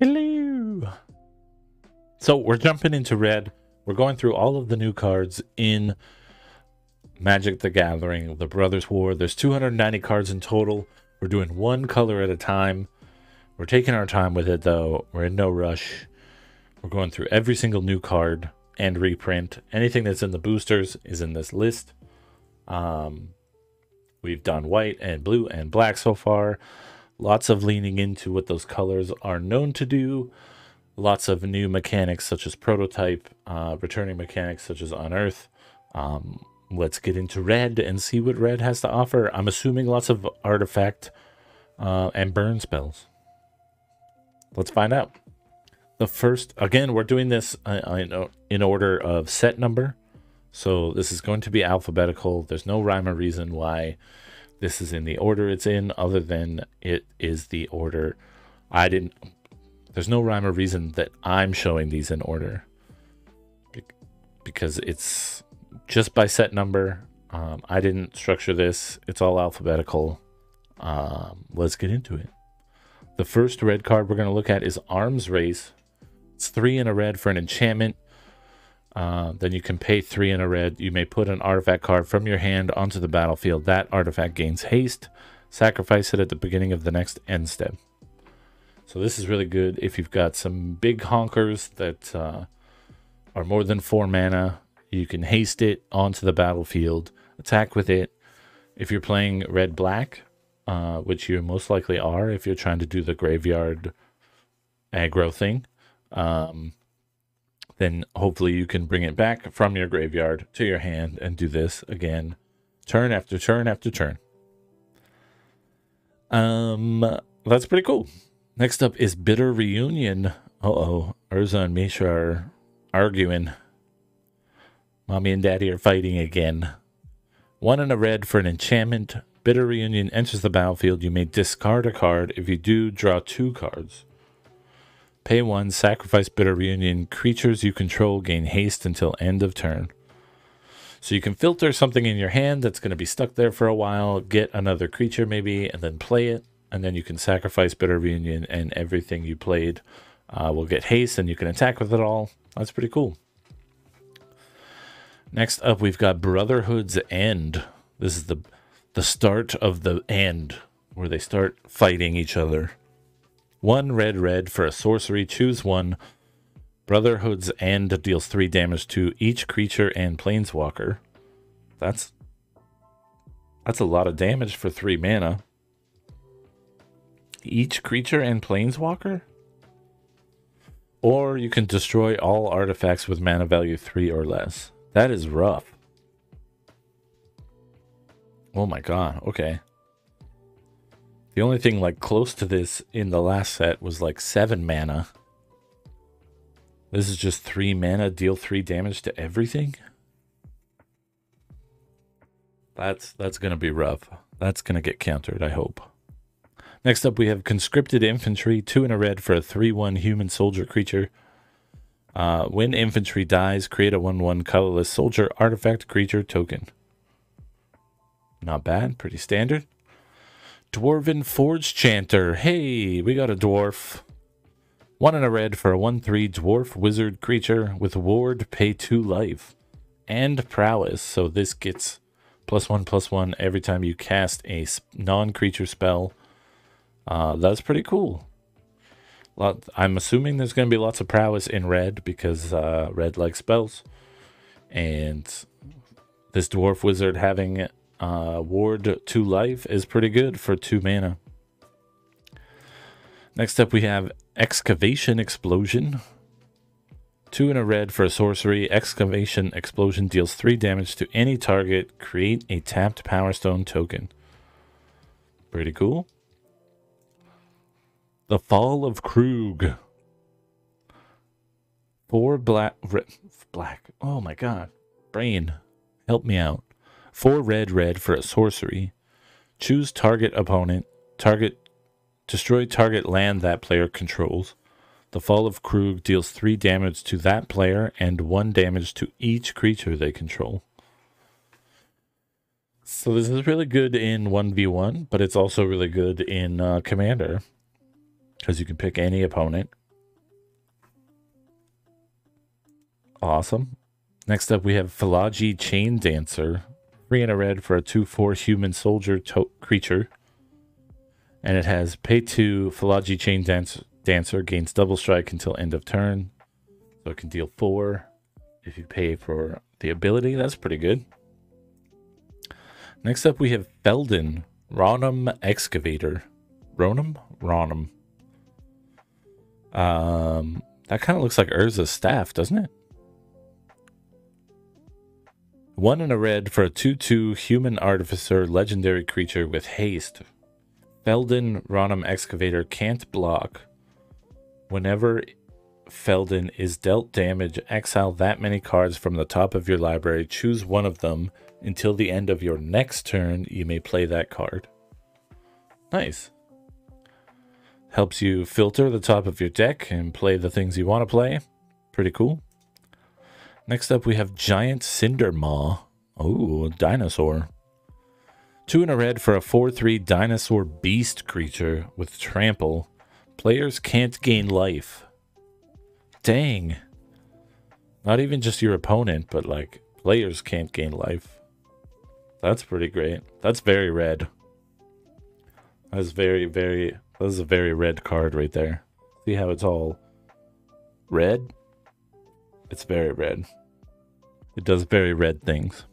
Hello. So we're jumping into red. We're going through all of the new cards in Magic the Gathering, The Brothers' War. There's 290 cards in total. We're doing one color at a time. We're taking our time with it, though. We're in no rush. We're going through every single new card and reprint. Anything that's in the boosters is in this list. We've done white and blue and black so far. Lots of leaning into what those colors are known to do. Lots of new mechanics such as prototype, returning mechanics such as unearth. Let's get into red and see what red has to offer. I'm assuming lots of artifact and burn spells. Let's find out. The first, again, we're doing this in order of set number. So this is going to be alphabetical. There's no rhyme or reason why this is in the order it's in, other than it is the order. There's no rhyme or reason that I'm showing these in order, because it's just by set number. I didn't structure this. It's all alphabetical. Let's get into it. The first red card we're going to look at is Arms Race. It's 3 and a red for an enchantment. Then you can pay 3 and a red. You may put an artifact card from your hand onto the battlefield. That artifact gains haste. Sacrifice it at the beginning of the next end step. So this is really good if you've got some big honkers that are more than 4 mana. You can haste it onto the battlefield, attack with it. If you're playing red-black, which you most likely are if you're trying to do the graveyard aggro thing, then hopefully you can bring it back from your graveyard to your hand and do this again, turn after turn after turn. That's pretty cool. Next up is Bitter Reunion. Uh-oh, Urza and Mishra are arguing. Mommy and Daddy are fighting again. 1 and a red for an enchantment. Bitter Reunion enters the battlefield. You may discard a card. If you do, draw 2 cards. Pay 1, sacrifice Bitter Reunion. Creatures you control gain haste until end of turn. So you can filter something in your hand that's going to be stuck there for a while, get another creature maybe, and then play it. And then you can sacrifice Bitter Reunion, and everything you played will get haste, and you can attack with it all. That's pretty cool. Next up, we've got Brotherhood's End. This is the start of the end, where they start fighting each other. 1 red red for a sorcery. Choose 1. Brotherhood's End deals 3 damage to each creature and planeswalker. That's a lot of damage for 3 mana. Each creature and planeswalker? Or you can destroy all artifacts with mana value 3 or less. That is rough. Oh my god, okay. The only thing like close to this in the last set was like 7 mana. This is just 3 mana, deal 3 damage to everything? That's gonna be rough. That's gonna get countered, I hope. Next up, we have Conscripted Infantry, 2 and a red for a 3/1 human soldier creature. When infantry dies, create a 1/1 colorless soldier artifact creature token. Not bad, pretty standard. Dwarven Forge Chanter. Hey, we got a dwarf. 1 and a red for a 1/3 dwarf wizard creature with ward, pay 2 life. And prowess, so this gets +1/+1 every time you cast a non-creature spell. That's pretty cool. I'm assuming there's going to be lots of prowess in red, because red likes spells. And this dwarf wizard having ward 2 life is pretty good for 2 mana. Next up, we have Excavation Explosion. 2 and a red for a sorcery. Excavation Explosion deals 3 damage to any target. Create a tapped Power Stone token. Pretty cool. The Fall of Krug. 4 black. Oh my god. Brain, help me out. 4 red red for a sorcery. Choose target opponent. Destroy target land that player controls. The Fall of Krug deals 3 damage to that player and 1 damage to each creature they control. So this is really good in 1v1, but it's also really good in Commander, because you can pick any opponent Awesome. Next up, we have Fallaji Chain Dancer. 3 and a red for a 2/4 human soldier creature. And it has pay 2, Fallaji Chain Dancer gains double strike until end of turn. So it can deal 4 if you pay for the ability. That's pretty good. Next up, we have Feldon Ronom Excavator. Ronom? Ronom. That kind of looks like Urza's staff, doesn't it? 1 and a red for a 2/2 human artificer legendary creature with haste. Feldon Ronom Excavator can't block. Whenever Feldon is dealt damage, exile that many cards from the top of your library. Choose one of them. Until the end of your next turn, you may play that card. Nice. Helps you filter the top of your deck and play the things you want to play. Pretty cool. Next up, we have Giant Cinder Maw. Oh, a dinosaur. 2 and a red for a 4/3 dinosaur beast creature with trample. Players can't gain life. Dang. Not even just your opponent, but like players can't gain life. That's pretty great. That's very red. That's very. That is a very red card right there. See how it's all red? It's very red. It does very red things.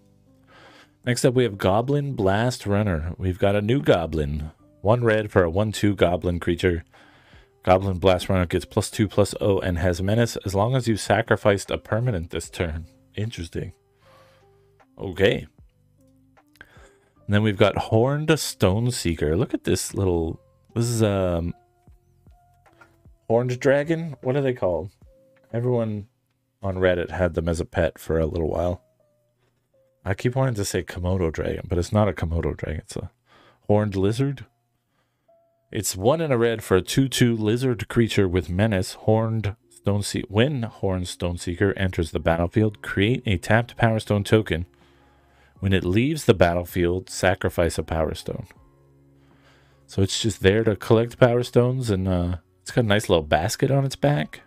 Next up, we have Goblin Blast Runner. We've got a new goblin. 1 red for a 1/2 goblin creature. Goblin Blast Runner gets +2/+0 and has menace as long as you sacrificed a permanent this turn. Interesting. Okay. And then we've got Horned Stone Seeker. Look at this little... This is Horned Dragon? What are they called? Everyone on Reddit had them as a pet for a little while. I keep wanting to say Komodo Dragon, but it's not a Komodo Dragon. It's a Horned Lizard. It's 1 and a red for a 2/2 lizard creature with menace. Horned Stone Seeker. When Horned Stone Seeker enters the battlefield, create a tapped Power Stone token. When it leaves the battlefield, sacrifice a Power Stone. So it's just there to collect Power Stones, and it's got a nice little basket on its back.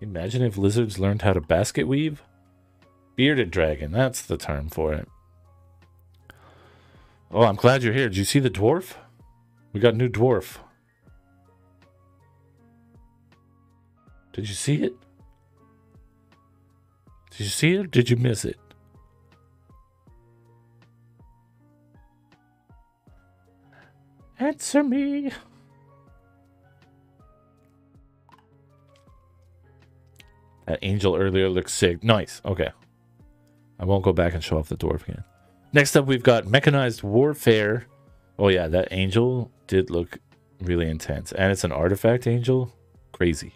Imagine if lizards learned how to basket weave. Bearded dragon, that's the term for it. Oh, I'm glad you're here. Did you see the dwarf? We got a new dwarf. Did you see it? Did you see it or did you miss it? Answer me. That angel earlier looked sick. Nice. Okay. I won't go back and show off the dwarf again. Next up, we've got Mechanized Warfare. Oh, yeah. That angel did look really intense. And it's an artifact angel. Crazy.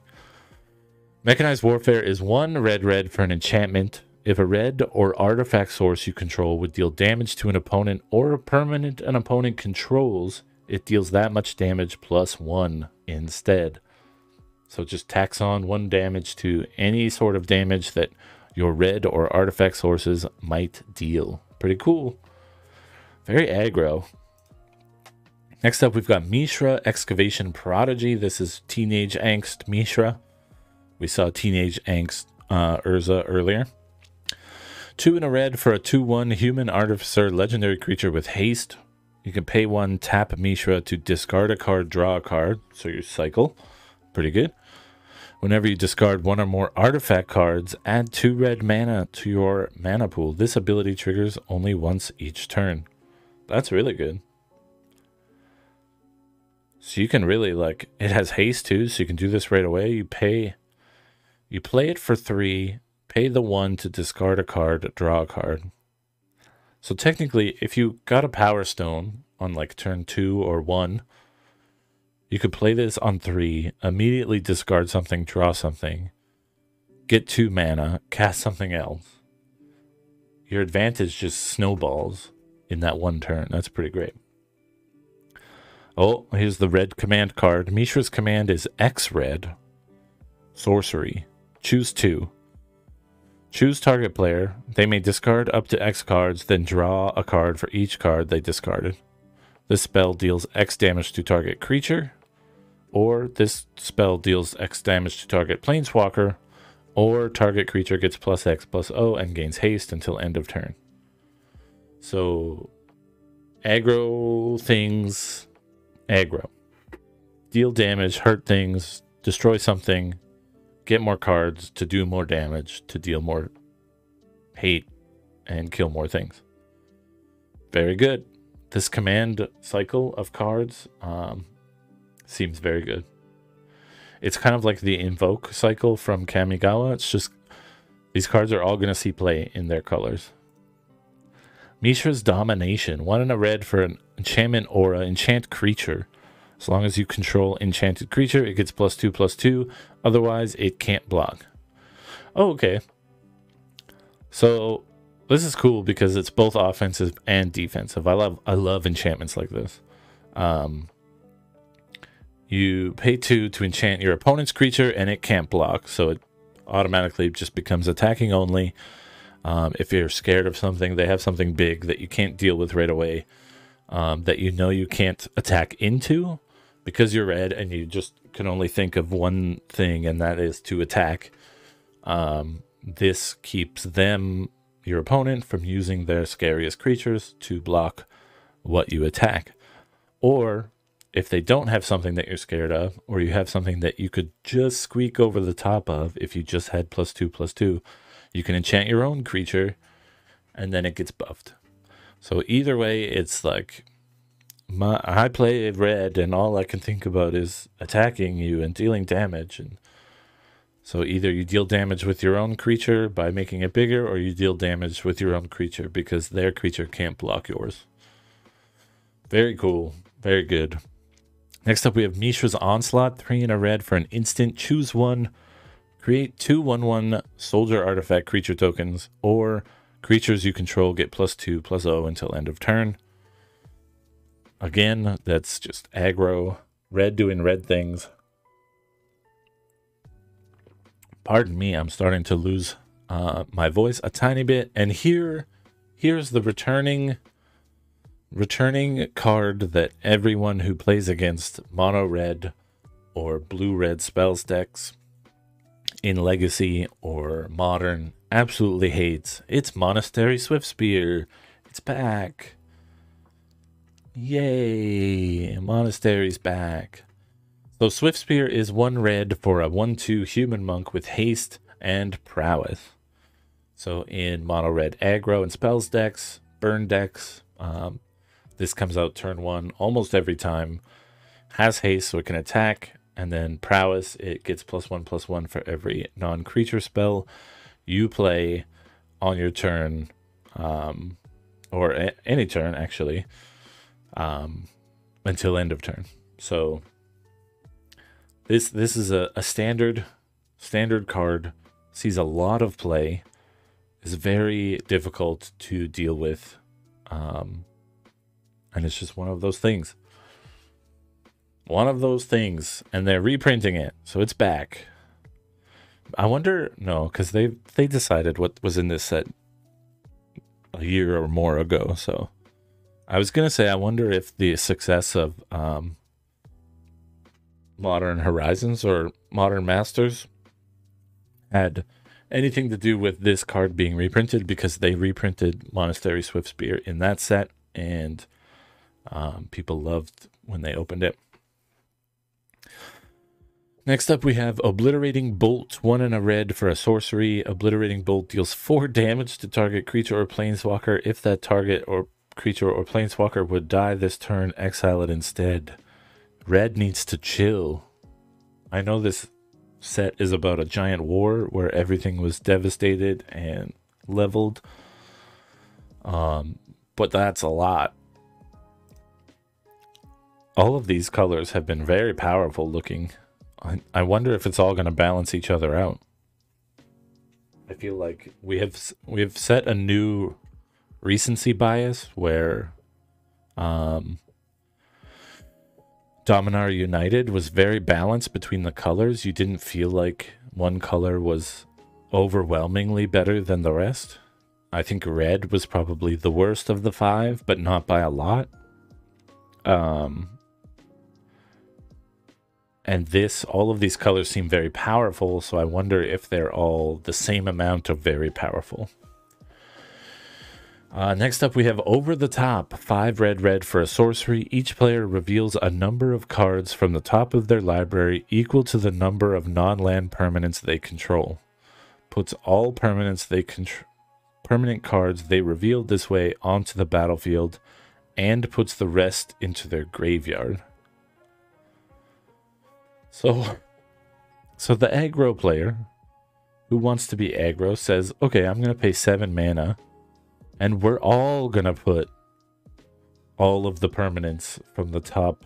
Mechanized Warfare is 1 red for an enchantment. If a red or artifact source you control would deal damage to an opponent or a permanent an opponent controls, it deals that much damage +1 instead. So just tax on 1 damage to any sort of damage that your red or artifact sources might deal. Pretty cool. Very aggro. Next up, we've got Mishra Excavation Prodigy. This is Teenage Angst Mishra. We saw Teenage Angst Urza earlier. 2 and a red for a 2/1 human artificer legendary creature with haste. You can pay 1, tap Mishra to discard a card, draw a card. So your cycle. Pretty good. Whenever you discard 1 or more artifact cards, add 2 red mana to your mana pool. This ability triggers only once each turn. That's really good. So you can really like, it has haste too, so you can do this right away. You play it for 3. Pay the 1 to discard a card, draw a card. So technically, if you got a Power Stone on like turn 2 or 1, you could play this on 3, immediately discard something, draw something, get 2 mana, cast something else. Your advantage just snowballs in that 1 turn. That's pretty great. Oh, here's the red command card. Mishra's command is X-Red. Sorcery. Choose 2. Choose target player. They may discard up to X cards, then draw a card for each card they discarded. This spell deals X damage to target creature, or this spell deals X damage to target planeswalker, Or target creature gets +X +0 and gains haste until end of turn. So aggro things, aggro. Deal damage, hurt things, destroy something, get more cards to do more damage, to deal more hate, and kill more things. Very good. This command cycle of cards seems very good. It's kind of like the Invoke cycle from Kamigawa. It's just these cards are all going to see play in their colors. Mishra's Domination. 1 and a red for an enchantment aura. Enchant creature. As long as you control enchanted creature, it gets +2/+2. Otherwise, it can't block. Oh, okay. So this is cool because it's both offensive and defensive. I love enchantments like this. You pay 2 to enchant your opponent's creature, and it can't block, so it automatically just becomes attacking only. If you're scared of something, they have something big that you can't deal with right away, that you know you can't attack into, because you're red and you just can only think of one thing, and that is to attack. This keeps them, your opponent, from using their scariest creatures to block what you attack. Or if they don't have something that you're scared of, or you have something that you could just squeak over the top of if you just had +2/+2, you can enchant your own creature, and then it gets buffed. So either way, it's like, I play red, and all I can think about is attacking you and dealing damage. And so either you deal damage with your own creature by making it bigger, or you deal damage with your own creature because their creature can't block yours. Very cool. Very good. Next up, we have Mishra's Onslaught, 3 and a red for an instant. Choose one. Create 2/1/1 soldier artifact creature tokens, or creatures you control get +2/+0 until end of turn. Again, that's just aggro. Red doing red things. Pardon me, I'm starting to lose my voice a tiny bit. And here's the returning card that everyone who plays against mono red or blue red spells decks in Legacy or Modern absolutely hates. It's Monastery Swift Spear. It's back. Yay, Monastery's back. So Swift Spear is 1 red for a 1/2 human monk with haste and prowess. So in mono red aggro and spells decks, burn decks, this comes out turn 1 almost every time. Has haste, so it can attack. And then prowess, it gets +1/+1 for every non-creature spell you play on your turn. Or any turn, actually. Until end of turn. So this is a standard card. Sees a lot of play. Is very difficult to deal with. And it's just one of those things. And they're reprinting it, so it's back. I wonder, no, because they decided what was in this set a year or more ago. So I was gonna say, I wonder if the success of Modern Horizons or Modern Masters had anything to do with this card being reprinted, because they reprinted Monastery Swift Spear in that set, and people loved when they opened it. Next up, we have Obliterating Bolt, 1 and a red for a sorcery. Obliterating Bolt deals 4 damage to target creature or planeswalker. If that target or creature or planeswalker would die this turn, exile it instead. Red needs to chill. I know this set is about a giant war where everything was devastated and leveled, but that's a lot. All of these colors have been very powerful looking. I wonder if it's all going to balance each other out. I feel like we have set a new recency bias where Dominar United was very balanced between the colors. You didn't feel like one color was overwhelmingly better than the rest. I think red was probably the worst of the 5, but not by a lot. And this, all of these colors seem very powerful, so I wonder if they're all the same amount of very powerful. Next up, we have Over the Top. 5 red, red for a sorcery. Each player reveals a number of cards from the top of their library equal to the number of non-land permanents they control. Puts all permanents they permanent cards they revealed this way onto the battlefield, and puts the rest into their graveyard. So the aggro player who wants to be aggro says, okay, I'm going to pay 7 mana, and we're all going to put all of the permanents from the top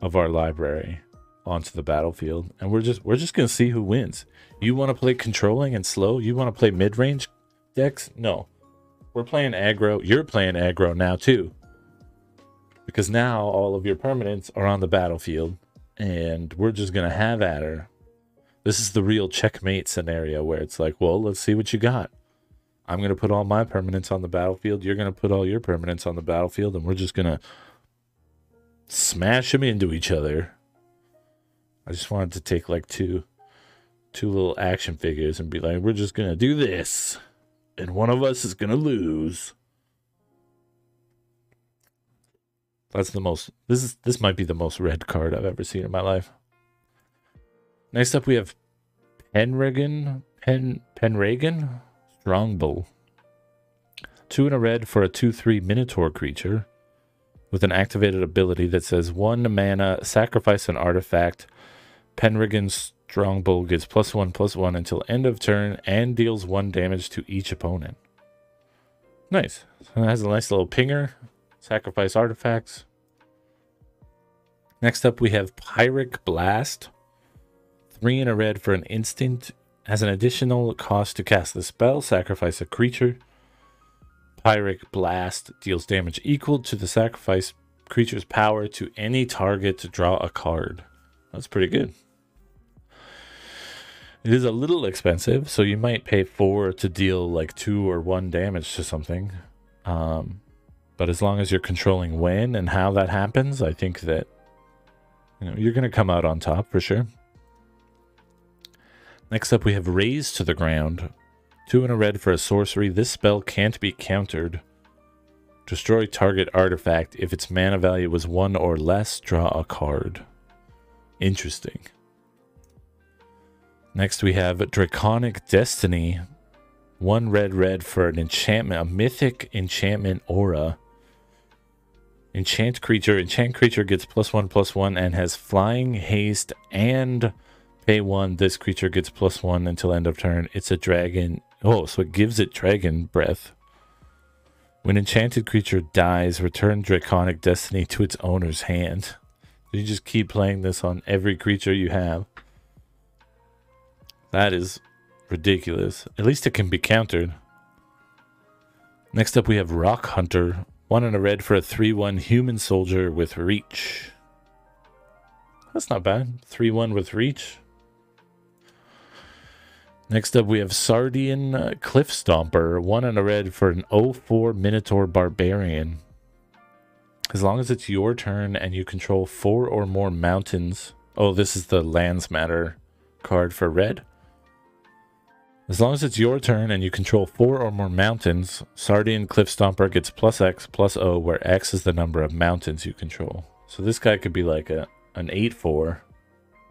of our library onto the battlefield, and we're just going to see who wins. You want to play controlling and slow? You want to play mid-range decks? No. We're playing aggro. You're playing aggro now too, because now all of your permanents are on the battlefield. And we're just going to have at her. This is the real checkmate scenario where it's like, well, let's see what you got. I'm going to put all my permanents on the battlefield. You're going to put all your permanents on the battlefield. And we're just going to smash them into each other. I just wanted to take like two little action figures and be like, we're just going to do this. And one of us is going to lose. That's the most, this might be the most red card I've ever seen in my life. Next up, we have Penrigan Strongbull. 2 and a red for a 2/3 Minotaur creature with an activated ability that says 1 mana, sacrifice an artifact. Penrigan Strongbull gets +1/+1 until end of turn and deals 1 damage to each opponent. Nice. So it has a nice little pinger. Sacrifice artifacts. Next up, we have Pyrrhic Blast. 3 and a red for an instant. Has an additional cost to cast the spell. Sacrifice a creature. Pyrrhic Blast deals damage equal to the sacrifice creature's power to any target to draw a card. That's pretty good. It is a little expensive, so you might pay 4 to deal like 2 or 1 damage to something. But as long as you're controlling when and how that happens, I think that, you know, you're going to come out on top for sure. Next up, we have Raise to the Ground. 2 and a red for a sorcery. This spell can't be countered. Destroy target artifact. If its mana value was 1 or less, draw a card. Interesting. Next, we have Draconic Destiny. 1 red, red for an enchantment, a mythic enchantment aura. Enchant creature gets +1/+1 and has flying, haste, and pay 1. This creature gets +1 until end of turn. It's a dragon. Oh, so it gives it dragon breath. When enchanted creature dies, return Draconic Destiny to its owner's hand. So you just keep playing this on every creature you have. That is ridiculous. At least it can be countered. Next up, we have Rock Hunter. 1 and a red for a 3/1 human soldier with reach. That's not bad. 3/1 with reach. Next up, we have Sardian Cliff Stomper. 1 and a red for an 0/4 Minotaur Barbarian. As long as it's your turn and you control 4 or more mountains. Oh, this is the Lands Matter card for red. As long as it's your turn and you control 4 or more mountains, Sardian Cliff Stomper gets +X, +0, where X is the number of mountains you control. So this guy could be like an 8/4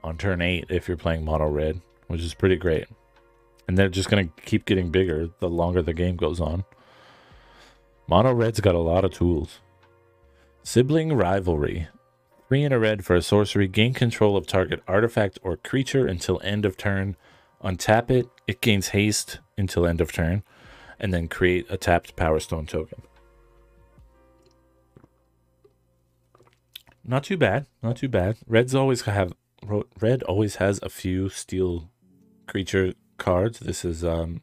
on turn 8 if you're playing mono red, which is pretty great. And they're just going to keep getting bigger the longer the game goes on. Mono red's got a lot of tools. Sibling Rivalry. 3 and a red for a sorcery. Gain control of target artifact or creature until end of turn. Untap it, it gains haste until end of turn, and then create a tapped Power Stone token. Not too bad, not too bad. Red always has a few steel creature cards. This is an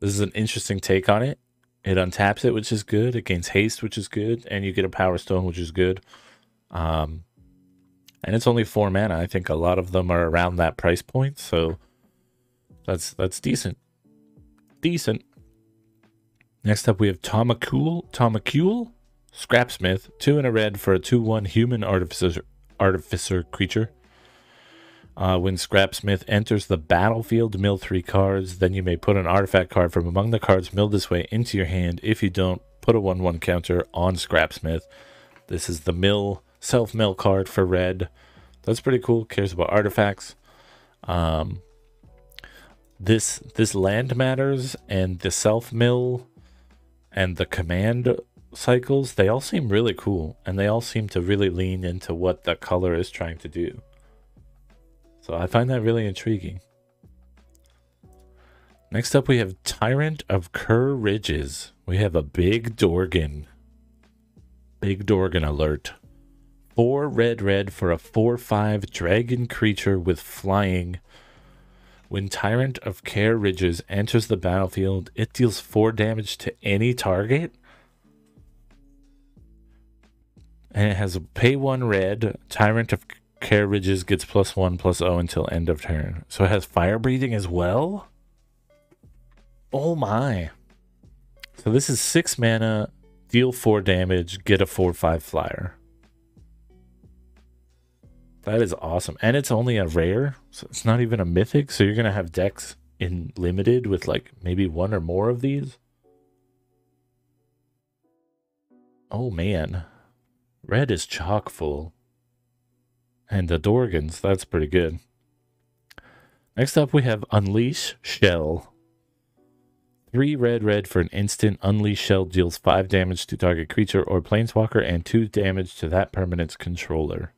interesting take on it. It untaps it, which is good. It gains haste, which is good, and you get a Power Stone, which is good. And it's only 4 mana. I think a lot of them are around that price point, so that's decent. Decent. Next up, we have Tomacule Scrapsmith. 2 and a red for a 2/1 human artificer artificer creature. When Scrapsmith enters the battlefield, mill 3 cards. Then you may put an artifact card from among the cards milled this way into your hand. If you don't, put a 1/1 counter on Scrapsmith. This is the mill, self-mill card for red. That's pretty cool. Cares about artifacts. This land matters, and the self-mill and the command cycles, they all seem really cool, and they all seem to really lean into what the color is trying to do. So I find that really intriguing. Next up, we have Tyrant of Kher Ridges. We have a big Dorgan. Big Dorgan alert. 4 red red for a 4/5 dragon creature with flying. When Tyrant of Kher Ridges enters the battlefield, it deals 4 damage to any target. And it has a pay 1 red. Tyrant of Kher Ridges gets +1/+0 until end of turn. So it has fire breathing as well? Oh my. So this is 6 mana, deal 4 damage, get a 4/5 flyer. That is awesome. And it's only a rare, so it's not even a mythic. So you're going to have decks in limited with like maybe 1 or more of these. Oh man. Red is chock full. And the Dorgans, that's pretty good. Next up, we have Unleash Shell. 3 red red for an instant. Unleash Shell deals 5 damage to target creature or planeswalker and 2 damage to that permanent's controller.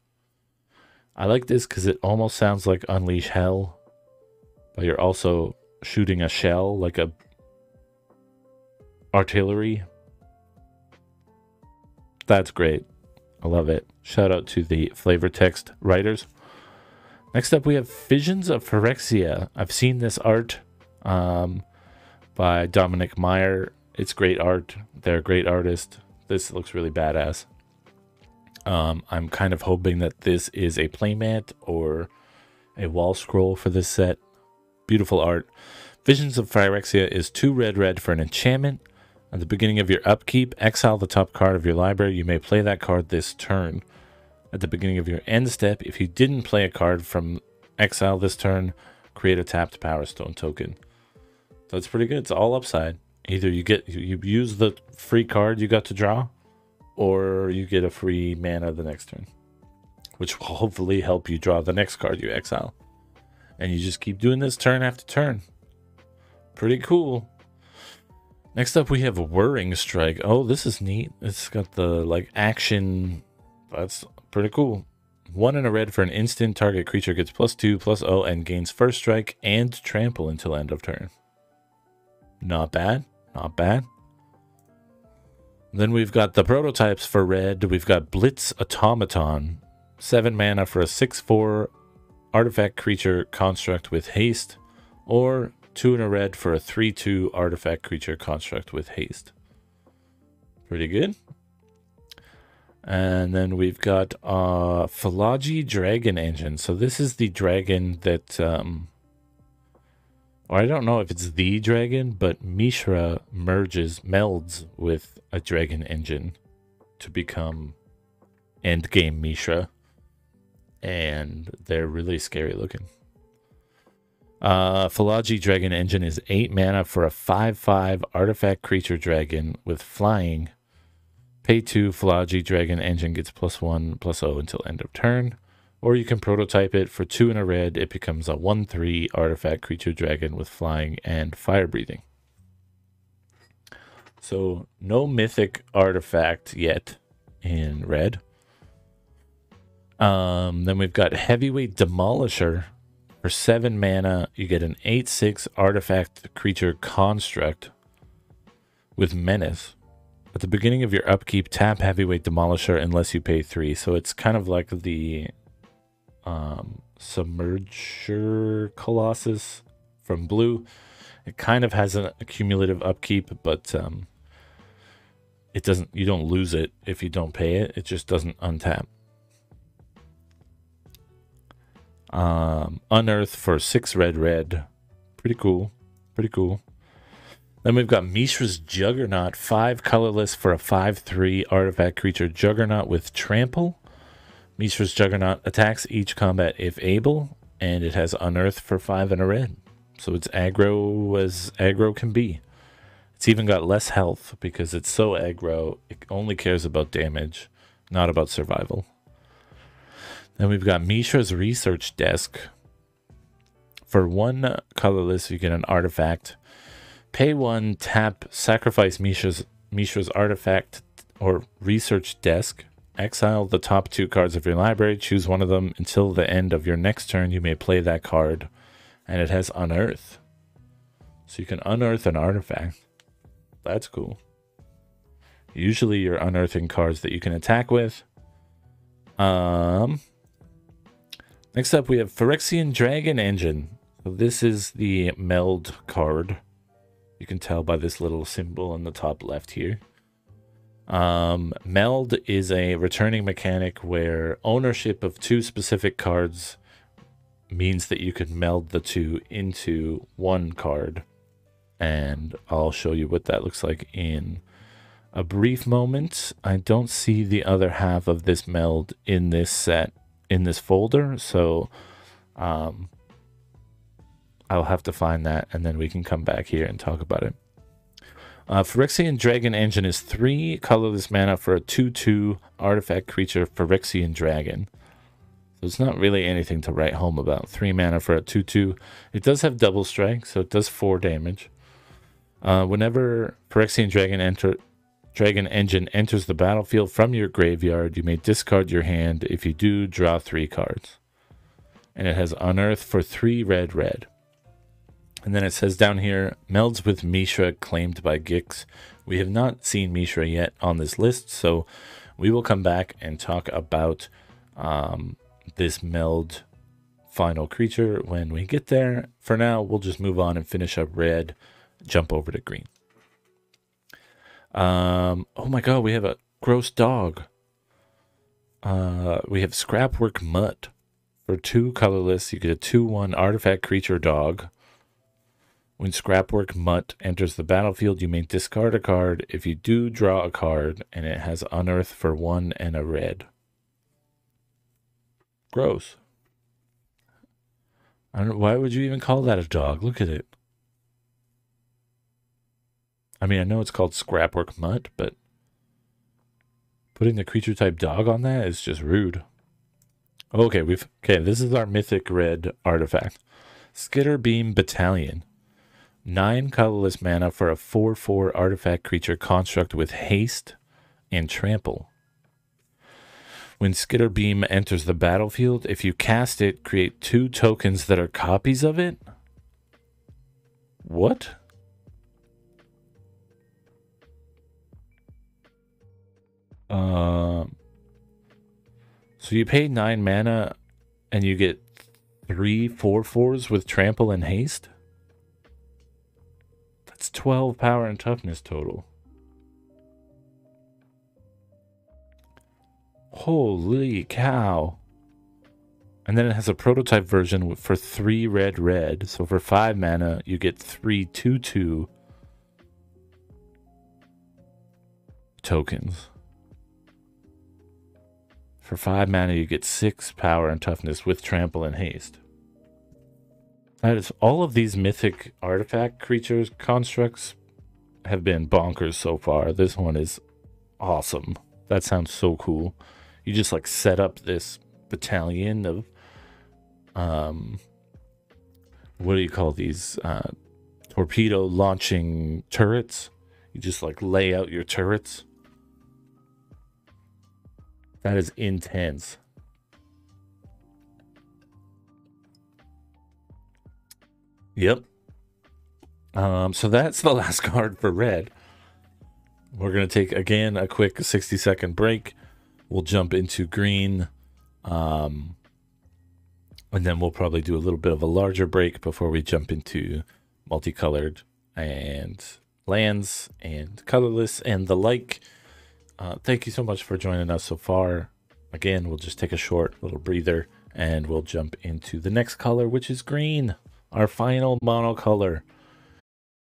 I like this because it almost sounds like Unleash Hell, but you're also shooting a shell like a artillery. That's great. I love it. Shout out to the flavor text writers. Next up, we have Visions of Phyrexia. I've seen this art by Dominic Meyer. It's great art. They're a great artist. This looks really badass. I'm kind of hoping that this is a playmat or a wall scroll for this set. Beautiful art. Visions of Phyrexia is 2 red red for an enchantment. At the beginning of your upkeep, exile the top card of your library. You may play that card this turn. At the beginning of your end step, if you didn't play a card from exile this turn, create a tapped Power Stone token. That's pretty good. It's all upside. Either you use the free card you got to draw, or you get a free mana the next turn, which will hopefully help you draw the next card you exile. And you just keep doing this turn after turn. Pretty cool. Next up, we have Whirring Strike. Oh, this is neat. It's got the like action. That's pretty cool. 1 and a red for an instant. Target creature gets +2/+0 and gains first strike and trample until end of turn. Not bad. Not bad. Then we've got the prototypes for red. We've got Blitz Automaton. 7 mana for a 6/4 artifact creature construct with haste, or 2 and a red for a 3/2 artifact creature construct with haste. Pretty good. And then we've got Fallaji Dragon Engine. So this is the dragon that, or I don't know if it's the dragon, but Mishra melds with a dragon engine to become endgame Mishra. And they're really scary looking. Fallaji Dragon Engine is 8 mana for a 5/5 artifact creature dragon with flying. Pay 2, Fallaji Dragon Engine gets +1/+0 until end of turn. Or you can prototype it for 2 and a red. It becomes a 1/3 artifact creature dragon with flying and fire breathing. So no mythic artifact yet in red. Then we've got Heavyweight Demolisher. For 7 mana, you get an 8/6 artifact creature construct with menace. At the beginning of your upkeep, tap Heavyweight Demolisher unless you pay 3. So it's kind of like the Submerger Colossus from blue. It kind of has an cumulative upkeep, but it doesn't. You don't lose it if you don't pay it. It just doesn't untap. Unearth for 6 red red. Pretty cool. Pretty cool. Then we've got Mishra's Juggernaut. 5 colorless for a 5/3 artifact creature juggernaut with trample. Mishra's Juggernaut attacks each combat if able, and it has Unearth for 5 and a red. So it's aggro as aggro can be. It's even got less health because it's so aggro, it only cares about damage, not about survival. Then we've got Mishra's Research Desk. For 1 colorless, you get an artifact. Pay 1, tap, sacrifice Mishra's artifact or research desk. Exile the top 2 cards of your library. Choose one of them until the end of your next turn. You may play that card. And it has Unearth. So you can unearth an artifact. That's cool. Usually you're unearthing cards that you can attack with. Next up we have Phyrexian Dragon Engine. So this is the meld card. You can tell by this little symbol on the top left here. Meld is a returning mechanic where ownership of 2 specific cards means that you can meld the 2 into 1 card. And I'll show you what that looks like in a brief moment. I don't see the other half of this meld in this set, in this folder, so I'll have to find that, and then we can come back here and talk about it. Phyrexian Dragon Engine is 3 colorless mana for a 2/2 artifact creature Phyrexian Dragon. So it's not really anything to write home about. 3 mana for a 2/2. It does have double strike, so it does 4 damage. Whenever Phyrexian Dragon Engine enters the battlefield from your graveyard, you may discard your hand. If you do, draw 3 cards. And it has Unearth for 3 red. And then it says down here, melds with Mishra claimed by Gix. We have not seen Mishra yet on this list, so we will come back and talk about this meld final creature when we get there. For now, we'll just move on and finish up red, jump over to green. Oh my god, we have a gross dog. We have Scrapwork Mutt. For 2 colorless, you get a 2/1 artifact creature dog. When Scrapwork Mutt enters the battlefield, you may discard a card. If you do, draw a card, and it has Unearth for 1 and a red. Gross. I don't know, why would you even call that a dog? Look at it. I mean, I know it's called Scrapwork Mutt, but putting the creature type dog on that is just rude. Okay, this is our mythic red artifact. Skitterbeam Battalion. 9 colorless mana for a 4/4 artifact creature construct with haste and trample. When Skitterbeam enters the battlefield, if you cast it, create 2 tokens that are copies of it. What? So you pay 9 mana and you get 3 4/4s with trample and haste? It's 12 power and toughness total. Holy cow. And then it has a prototype version for 3 red. So for 5 mana, you get 3 2/2 tokens. For 5 mana, you get 6 power and toughness with trample and haste. That is, all of these mythic artifact creatures, constructs, have been bonkers so far. This one is awesome. That sounds so cool. You just like set up this battalion of, what do you call these? Torpedo launching turrets. You just like lay out your turrets. That is intense. Yep. So that's the last card for red. We're going to take, again, a quick 60-second break. We'll jump into green. And then we'll probably do a little bit of a larger break before we jump into multicolored and lands and colorless and the like. Thank you so much for joining us so far. Again, we'll just take a short little breather and we'll jump into the next color, which is green. Our final monocolor.